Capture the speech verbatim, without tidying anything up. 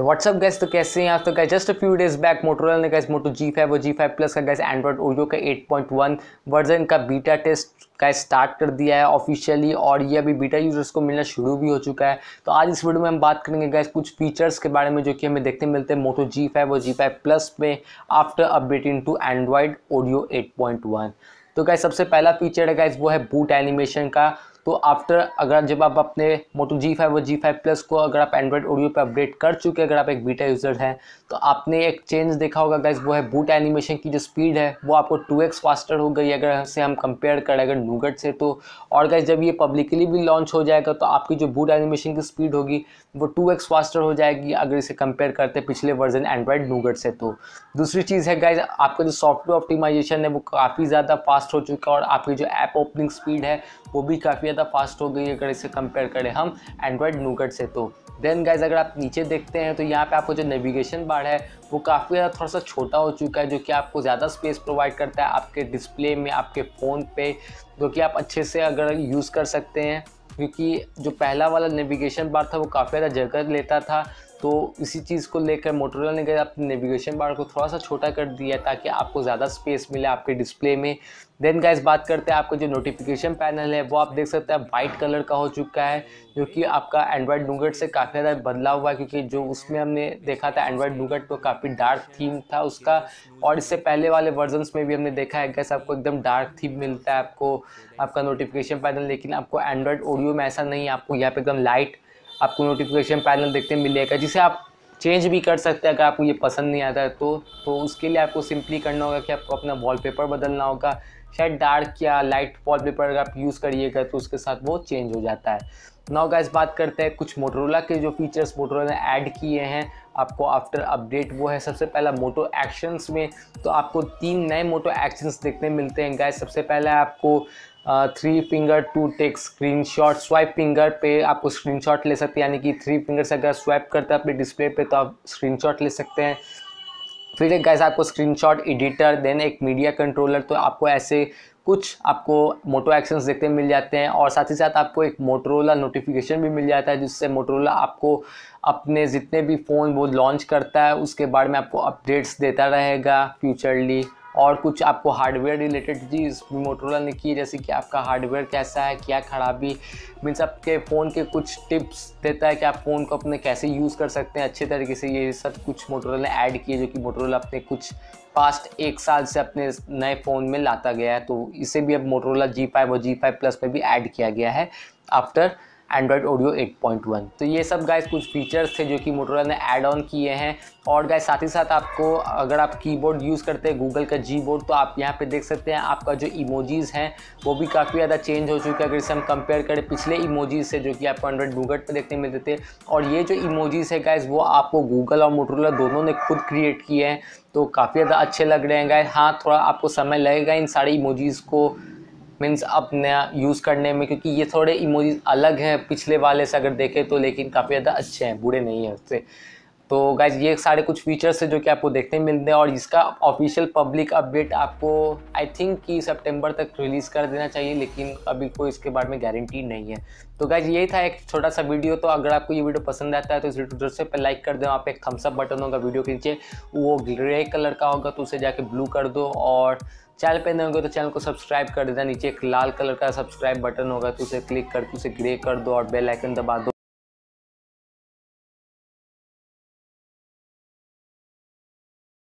WhatsApp guys, तो कैसे हैं आप। तो guys just a few days back Motorola ने गाइस मोटो जी फाइव और जी फाइव प्लस का गाइस एंड्रॉइड ओरियो का एट पॉइंट वन वर्जन का बीटा टेस्ट गाइस स्टार्ट कर दिया है ऑफिशियली, और ये अभी बीटा यूजर्स को मिलना शुरू भी हो चुका है। तो आज इस वीडियो में हम बात करेंगे गाइस कुछ फीचर्स के बारे में जो कि हमें देखते मिलते हैं मोटो जी फाइव और जी फाइव प्लस में after updating to Android Oreo eight point one. तो गाइस सबसे पहला फीचर है गाइस वो है बूट एनिमेशन का। तो आफ्टर अगर जब आप अपने मोटो जी फाइव और जी फाइव प्लस को अगर आप एंड्रॉइड ओरियो पे अपडेट कर चुके हैं, अगर आप एक बीटा यूज़र हैं, तो आपने एक चेंज देखा होगा गाइस वो है बूट एनिमेशन की जो स्पीड है वो आपको टू एक्स फास्टर हो गई अगर से हम कंपेयर करें अगर नूगट से तो। और गाइस जब ये पब्लिकली भी लॉन्च हो जाएगा तो आपकी जो बूट एनिमेशन की स्पीड होगी वो टू एक्स फास्टर हो जाएगी अगर इसे कंपेयर करते पिछले वर्जन एंड्रॉइड नूगट से। तो दूसरी चीज़ है गाइस आपका जो सॉफ्टवेयर ऑप्टिमाइजेशन है वो काफ़ी ज़्यादा फास्ट हो चुका है, और आपकी जो ऐप ओपनिंग स्पीड है वो भी काफ़ी फास्ट हो गई अगर इसे कंपेयर करें हम एंड्रॉइड नूगट से। तो देन गाइज अगर आप नीचे देखते हैं तो यहाँ पे आपको जो नेविगेशन बार है वो काफ़ी ज़्यादा थोड़ा सा छोटा हो चुका है, जो कि आपको ज़्यादा स्पेस प्रोवाइड करता है आपके डिस्प्ले में, आपके फ़ोन पे, जो कि आप अच्छे से अगर यूज़ कर सकते हैं, क्योंकि जो पहला वाला नेविगेशन बार था वो काफ़ी ज़्यादा जगह लेता था। तो इसी चीज़ को लेकर मोटोरोला ने गाइस अपने नेविगेशन बार को थोड़ा सा छोटा कर दिया ताकि आपको ज़्यादा स्पेस मिले आपके डिस्प्ले में। देन गाइस बात करते हैं आपका जो नोटिफिकेशन पैनल है वो आप देख सकते हैं वाइट कलर का हो चुका है, जो कि आपका एंड्रॉइड नूगट से काफ़ी ज़्यादा बदलाव हुआ है, क्योंकि जो उसमें हमने देखा था एंड्रॉइड नूगट तो काफ़ी डार्क थीम था उसका, और इससे पहले वाले वर्जन्स में भी हमने देखा है गाइस आपको एकदम डार्क थीम मिलता है आपको आपका नोटिफिकेशन पैनल। लेकिन आपको एंड्रॉइड ओरियो में ऐसा नहीं है, आपको यहाँ पर एकदम लाइट आपको नोटिफिकेशन पैनल देखते मिलेगा, जिसे आप चेंज भी कर सकते हैं अगर आपको ये पसंद नहीं आता है तो। तो उसके लिए आपको सिंपली करना होगा कि आपको अपना वॉलपेपर बदलना होगा, शायद डार्क या लाइट वॉलपेपर अगर आप यूज़ करिएगा तो उसके साथ वो चेंज हो जाता है। नाउ गाइस बात करते हैं कुछ मोटोरोला के जो फीचर्स मोटोरोला ने ऐड किए हैं आपको आफ्टर अपडेट। वो है सबसे पहला मोटो एक्शंस में, तो आपको तीन नए मोटो एक्शंस देखने मिलते हैं गाइस। सबसे पहला आपको three finger to take screenshot, swipe finger पे आपको स्क्रीनशॉट ले सकते हैं, यानी कि थ्री फिंगर से अगर स्वाइप करते हैं अपने डिस्प्ले पे तो आप स्क्रीनशॉट ले सकते हैं। फिर एक गाइस आपको स्क्रीनशॉट एडिटर, देन एक मीडिया कंट्रोलर। तो आपको ऐसे कुछ आपको मोटो एक्शंस देखते मिल जाते हैं, और साथ ही साथ आपको एक मोटोरोला नोटिफिकेशन भी मिल जाता है, जिससे मोटोरोला आपको अपने जितने भी फ़ोन वो लॉन्च करता है उसके बारे में आपको अपडेट्स देता रहेगा फ्यूचरली। और कुछ आपको हार्डवेयर रिलेटेड चीज़ मोटोरोला ने की, जैसे कि आपका हार्डवेयर कैसा है, क्या खराबी, मीन्स आपके फ़ोन के कुछ टिप्स देता है कि आप फ़ोन को अपने कैसे यूज़ कर सकते हैं अच्छे तरीके से। ये सब कुछ मोटोरोला ने ऐड किए, जो कि मोटोरोला अपने कुछ पास्ट एक साल से अपने नए फ़ोन में लाता गया है। तो इसे भी अब मोटोरोला जी फाइव और जी फाइव प्लस में भी ऐड किया गया है after Android Oreo eight point one. तो ये सब गाइस कुछ फीचर्स थे जो कि मोटोरोला ने ऐड ऑन किए हैं। और गाइस साथ ही साथ आपको अगर आप कीबोर्ड यूज़ करते हैं गूगल का जीबोर्ड, तो आप यहाँ पे देख सकते हैं आपका जो इमोजीज़ हैं वो भी काफ़ी ज़्यादा चेंज हो चुका है अगर इसे हम कंपेयर करें पिछले इमोजीज़ से जो कि आपको एंड्रॉइड नूगट पे देखने मिलते थे। और ये जो इमोजीज़ है गाइस वो आपको गूगल और मोटोरोला दोनों ने खुद क्रिएट किए हैं, तो काफ़ी ज़्यादा अच्छे लग रहे हैं गाइस। हाँ, थोड़ा आपको समय लगेगा इन सारे इमोजीज़ को मीन्स अपने यूज़ करने में, क्योंकि ये थोड़े इमोजीज अलग हैं पिछले वाले से अगर देखें तो, लेकिन काफ़ी ज़्यादा अच्छे हैं, बुरे नहीं हैं उससे। तो गाइज ये सारे कुछ फीचर्स हैं जो कि आपको देखने मिलते हैं, और इसका ऑफिशियल पब्लिक अपडेट आपको आई थिंक कि सितंबर तक रिलीज़ कर देना चाहिए, लेकिन अभी कोई इसके बारे में गारंटी नहीं है। तो गाइज यही था एक छोटा सा वीडियो। तो अगर आपको ये वीडियो पसंद आता है तो इस वीडियो जरूर पर लाइक कर दो। आप एक थम्सअप बटन होगा वीडियो के नीचे, वो ग्रे कलर का होगा तो उसे जाके ब्लू कर दो। और चैनल पे नहीं होगा तो चैनल को सब्सक्राइब कर देना, नीचे एक लाल कलर का सब्सक्राइब बटन होगा तो उसे क्लिक करके उसे ग्रे कर दो और बेल आइकन दबा दो।